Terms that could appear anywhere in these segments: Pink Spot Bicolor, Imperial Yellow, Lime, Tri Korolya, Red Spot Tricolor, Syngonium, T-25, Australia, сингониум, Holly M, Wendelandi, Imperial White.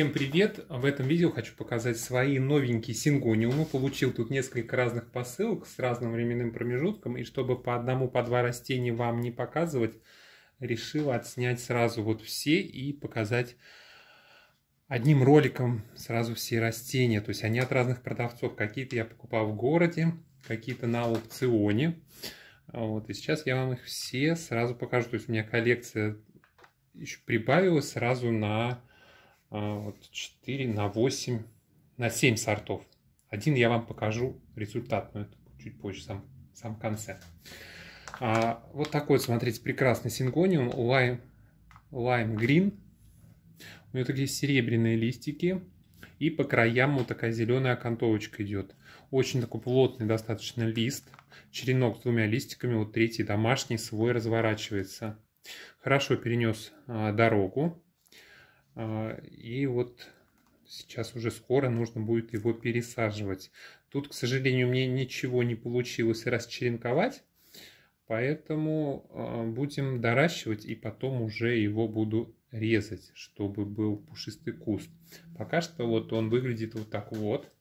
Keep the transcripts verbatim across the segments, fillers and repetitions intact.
Всем привет! В этом видео хочу показать свои новенькие сингониумы. Получил тут несколько разных посылок с разным временным промежутком. И чтобы по одному, по два растения вам не показывать, решил отснять сразу вот все и показать одним роликом сразу все растения. То есть они от разных продавцов. Какие-то я покупал в городе, какие-то на аукционе. Вот. И сейчас я вам их все сразу покажу. То есть у меня коллекция еще прибавилась сразу на... Вот четыре на восемь, на семь сортов. Один я вам покажу результат, но это чуть позже, сам, в самом конце. А, вот такой, смотрите, прекрасный сингониум Lime, Lime Green. У него такие серебряные листики. И по краям вот такая зеленая окантовочка идет. Очень такой плотный достаточно лист. Черенок с двумя листиками. Вот третий домашний свой разворачивается. Хорошо перенес а, дорогу. И вот сейчас уже скоро нужно будет его пересаживать. Тут, к сожалению, мне ничего не получилось расчеренковать, поэтому будем доращивать и потом уже его буду резать, чтобы был пушистый куст. Пока что вот он выглядит вот так вот.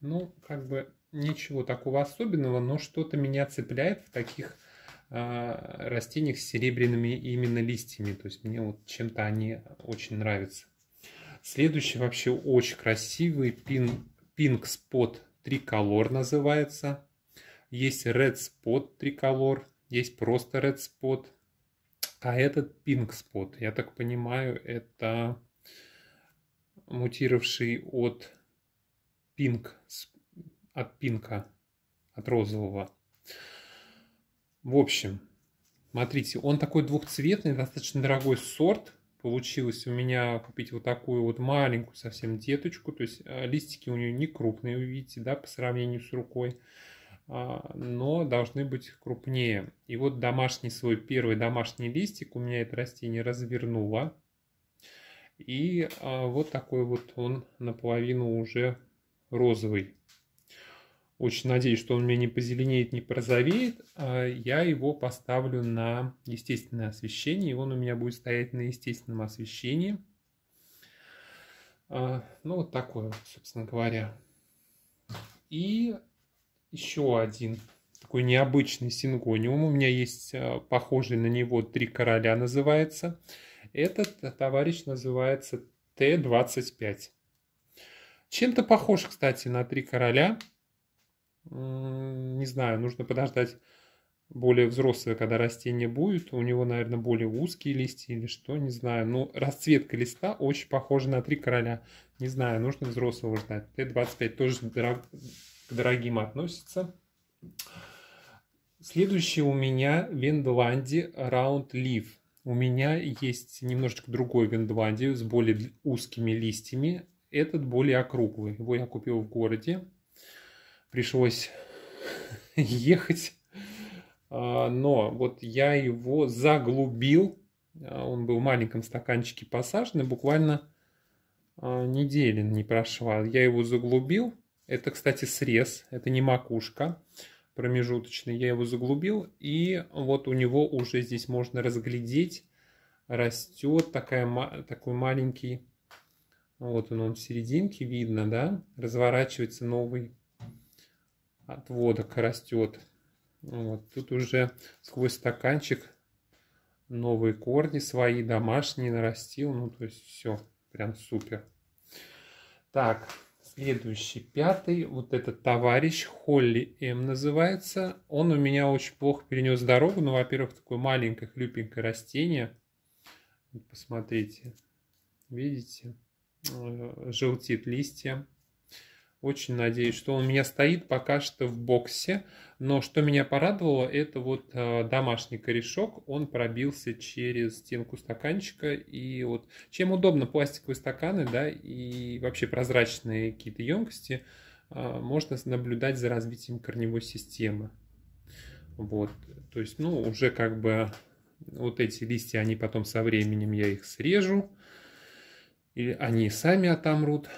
Ну, как бы ничего такого особенного, но что-то меня цепляет в таких растениях с серебряными именно листьями. То есть мне вот чем-то они очень нравятся. Следующий вообще очень красивый Pink Spot Tricolor называется. Есть Red Spot Tricolor, есть просто Red Spot. А этот Pink Spot, я так понимаю, это мутировавший от Pink, от пинка, от розового. В общем, смотрите, он такой двухцветный, достаточно дорогой сорт. Получилось у меня купить вот такую вот маленькую совсем деточку. То есть листики у нее не крупные, вы видите, да, по сравнению с рукой. Но должны быть крупнее. И вот домашний свой, первый домашний листик у меня это растение развернуло. И вот такой вот он наполовину уже розовый. Очень надеюсь, что он у меня не позеленеет, не порозовеет. Я его поставлю на естественное освещение. И он у меня будет стоять на естественном освещении. Ну, вот такое, собственно говоря. И еще один такой необычный сингониум. У меня есть похожий на него Три Короля называется. Этот товарищ называется Т двадцать пять. Чем-то похож, кстати, на Три Короля. Не знаю, нужно подождать более взрослое, когда растение будет. У него, наверное, более узкие листья или что, не знаю. Но расцветка листа очень похожа на Три Короля. Не знаю, нужно взрослого ждать. Т двадцать пять тоже дорог... к дорогим относится. Следующий у меня Wendelandi Round Liv. У меня есть немножечко другой Wendelandi с более узкими листьями. Этот более округлый. Его я купил в городе. Пришлось ехать, но вот я его заглубил, он был в маленьком стаканчике посажен, буквально недели не прошла, я его заглубил, это, кстати, срез, это не макушка промежуточная, я его заглубил, и вот у него уже здесь можно разглядеть, растет такая, такой маленький, вот он, он в серединке, видно, да, разворачивается новый отводок растет. Вот. Тут уже сквозь стаканчик новые корни свои домашние нарастил. Ну, то есть все прям супер. Так, следующий, пятый. Вот этот товарищ Холли М называется. Он у меня очень плохо перенес дорогу. Ну, во-первых, такое маленькое, хлюпенькое растение. Вот посмотрите. Видите? Желтеют листья. Очень надеюсь, что он у меня стоит пока что в боксе. Но что меня порадовало, это вот домашний корешок. Он пробился через стенку стаканчика. И вот чем удобно пластиковые стаканы, да, и вообще прозрачные какие-то емкости, можно наблюдать за развитием корневой системы. Вот, то есть, ну, уже как бы вот эти листья, они потом со временем я их срежу. И они сами отомрут.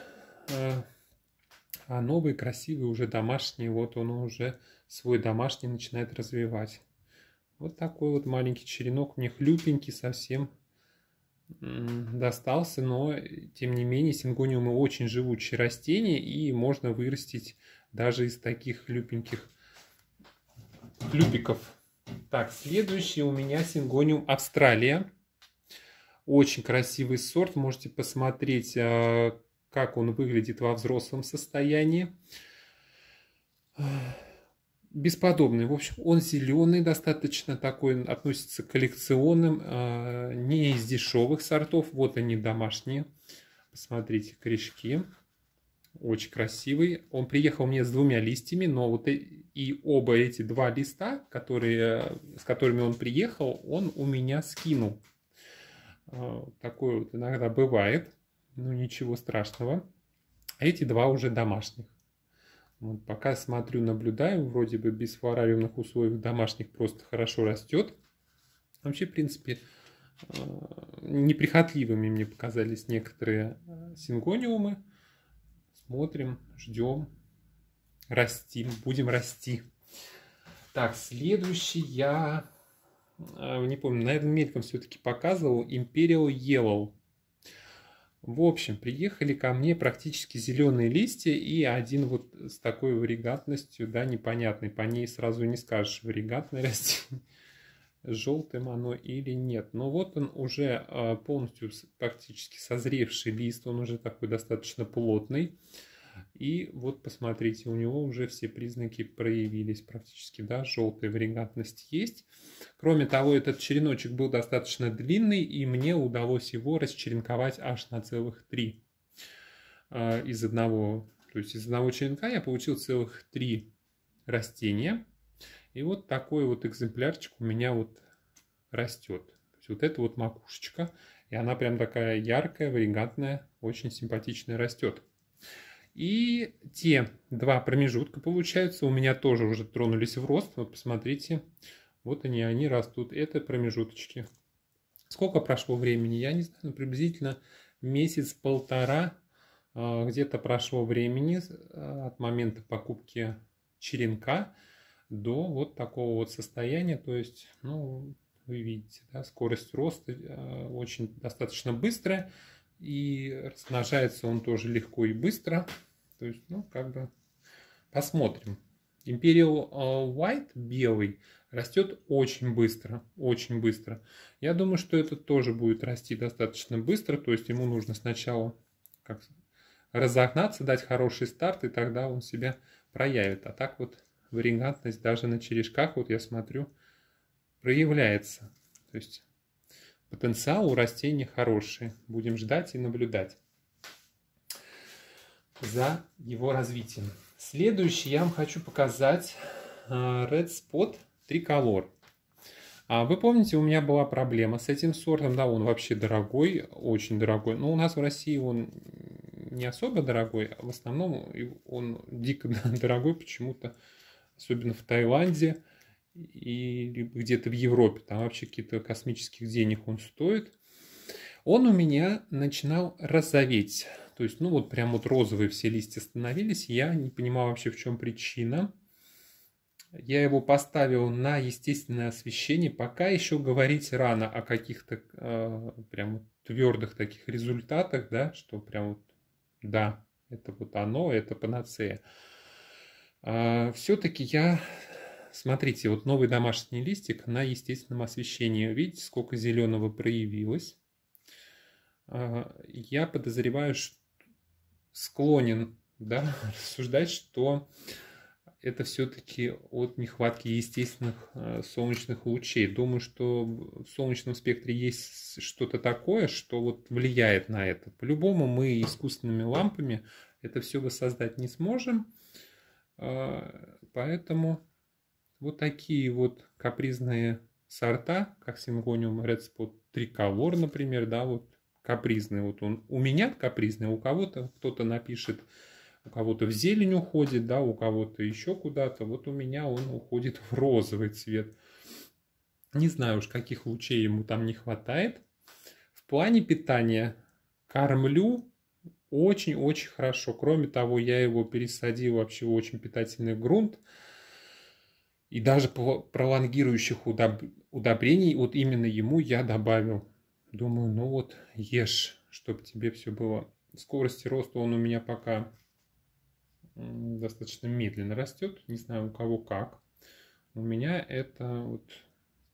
А новый, красивый, уже домашний, вот он уже свой домашний начинает развивать. Вот такой вот маленький черенок, мне хлюпенький совсем. достался, но тем не менее сингониумы очень живучие растения, и можно вырастить даже из таких хлюпеньких хлюпиков. Так, следующий у меня сингониум Австралия. Очень красивый сорт, можете посмотреть, как он выглядит во взрослом состоянии. Бесподобный. В общем, он зеленый, достаточно такой, он относится к коллекционным, э, не из дешевых сортов. Вот они домашние. Посмотрите, корешки. Очень красивый. Он приехал мне с двумя листьями, но вот и, и оба эти два листа, которые, с которыми он приехал, он у меня скинул. Э, такое вот иногда бывает. Ну, ничего страшного. А эти два уже домашних. Вот, пока смотрю, наблюдаю, вроде бы без флорариумных условий домашних просто хорошо растет. Вообще, в принципе, неприхотливыми мне показались некоторые сингониумы. Смотрим, ждем, растим, будем расти. Так, следующий я, не помню, наверное, мельком все-таки показывал, Imperial Yellow. В общем, приехали ко мне практически зеленые листья и один вот с такой варигатностью, да, непонятной. По ней сразу не скажешь, варигатное растение, желтым оно или нет. Но вот он уже полностью практически созревший лист, он уже такой достаточно плотный. И вот посмотрите, у него уже все признаки проявились практически, да, желтая варигатность есть. Кроме того, этот череночек был достаточно длинный, и мне удалось его расчеренковать аж на целых три. Из одного, то есть из одного черенка я получил целых три растения. И вот такой вот экземплярчик у меня вот растет. То есть вот это вот макушечка, и она прям такая яркая, варигатная, очень симпатичная растет. И те два промежутка, получается, у меня тоже уже тронулись в рост. Вот посмотрите, вот они, они растут. Это промежуточки. Сколько прошло времени, я не знаю, но приблизительно месяц-полтора где-то прошло времени от момента покупки черенка до вот такого вот состояния. То есть, ну, вы видите, да, скорость роста очень достаточно быстрая. И размножается он тоже легко и быстро. То есть, ну, как бы посмотрим. Imperial White, белый, растет очень быстро. Очень быстро. Я думаю, что это тоже будет расти достаточно быстро. То есть, ему нужно сначала как разогнаться, дать хороший старт, и тогда он себя проявит. А так вот варигантность даже на черешках, вот я смотрю, проявляется. То есть... потенциал у растений хороший. Будем ждать и наблюдать за его развитием. Следующий я вам хочу показать Red Spot Tricolor. Вы помните, у меня была проблема с этим сортом. Да, он вообще дорогой, очень дорогой. Но у нас в России он не особо дорогой. В основном он дико дорогой почему-то. Особенно в Таиланде. И где-то в Европе, там вообще какие-то космических денег он стоит. Он у меня начинал розоветь. То есть, ну вот прям вот розовые все листья становились. Я не понимал вообще, в чем причина. Я его поставил на естественное освещение. Пока еще говорить рано о каких-то э, прям твердых таких результатах, да, что прям вот, да, это вот оно, это панацея. Э, все-таки я... Смотрите, вот новый домашний листик на естественном освещении. Видите, сколько зеленого проявилось? Я подозреваю, что склонен, да, рассуждать, что это все-таки от нехватки естественных солнечных лучей. Думаю, что в солнечном спектре есть что-то такое, что вот влияет на это. По-любому мы искусственными лампами это все воссоздать не сможем, поэтому... Вот такие вот капризные сорта, как сингониум Red Spot Tricolor, например, да, вот капризный. Вот он у меня капризный, у кого-то кто-то напишет, у кого-то в зелень уходит, да, у кого-то еще куда-то. Вот у меня он уходит в розовый цвет. Не знаю уж, каких лучей ему там не хватает. В плане питания кормлю очень-очень хорошо. Кроме того, я его пересадил вообще в очень питательный грунт. И даже пролонгирующих удобрений, вот именно ему я добавил Думаю, ну вот, ешь, чтобы тебе все было. Скорости роста он у меня пока достаточно медленно растет. Не знаю, у кого как. У меня это вот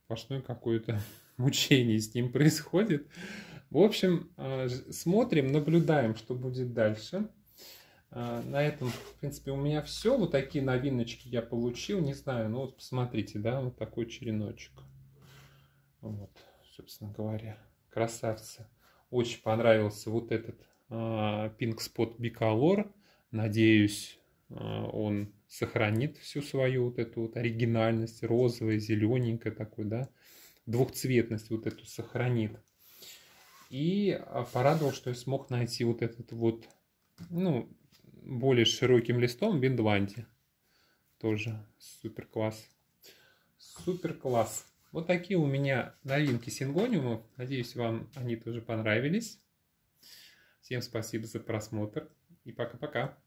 сплошное какое-то мучение с ним происходит. В общем, смотрим, наблюдаем, что будет дальше. На этом, в принципе, у меня все. Вот такие новиночки я получил. Не знаю, ну вот посмотрите, да, вот такой череночек. Вот, собственно говоря, красавцы. Очень понравился вот этот Pink Spot Bicolor. Надеюсь, он сохранит всю свою вот эту вот оригинальность. Розовая, зелененькая такой, да. Двухцветность вот эту сохранит. И порадовал, что я смог найти вот этот вот, ну, более широким листом Вендланди. Тоже супер класс. Супер класс. Вот такие у меня новинки сингониумов. Надеюсь, вам они тоже понравились. Всем спасибо за просмотр. И пока-пока.